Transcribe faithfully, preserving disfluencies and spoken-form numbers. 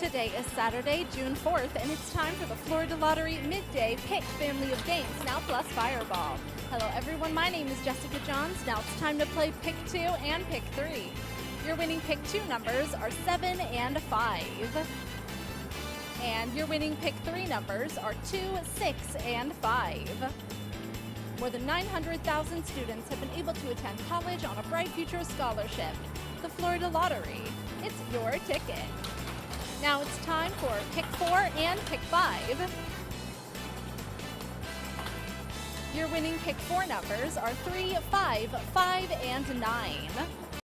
Today is Saturday, June fourth, and it's time for the Florida Lottery Midday Pick Family of Games, Now Plus Fireball. Hello everyone, my name is Jessica Johns. Now it's time to play Pick two and Pick three. Your winning Pick two numbers are seven and five. And your winning Pick three numbers are two, six, and five. More than nine hundred thousand students have been able to attend college on a Bright Futures scholarship. The Florida Lottery, it's your ticket. Now it's time for Pick four and Pick five. Your winning Pick four numbers are three, five, five, and nine.